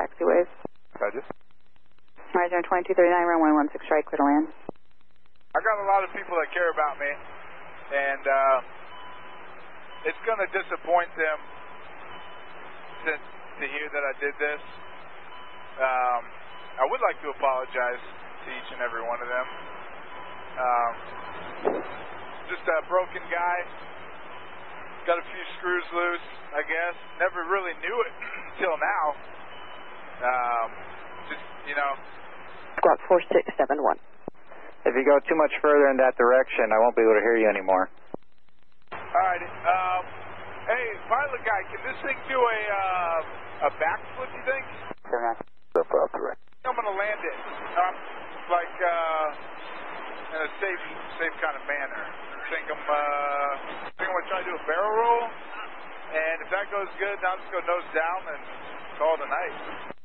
taxiways. Roger. Roger, 2239, round 116, strike, clear to land. I got a lot of people that care about me, and it's going to disappoint them to hear that I did this. I would like to apologize to each and every one of them. Just a broken guy, got a few screws loose, I guess. Never really knew it until now. Just, you know. Squawk 4671. If you go too much further in that direction, I won't be able to hear you anymore. All right. Hey, pilot guy, can this thing do a backflip, you think? I'm going to land it. Like, in a safe kind of manner. I think I'm going to try to do a barrel roll, and if that goes good, now I'm just going to nose down and call it a night.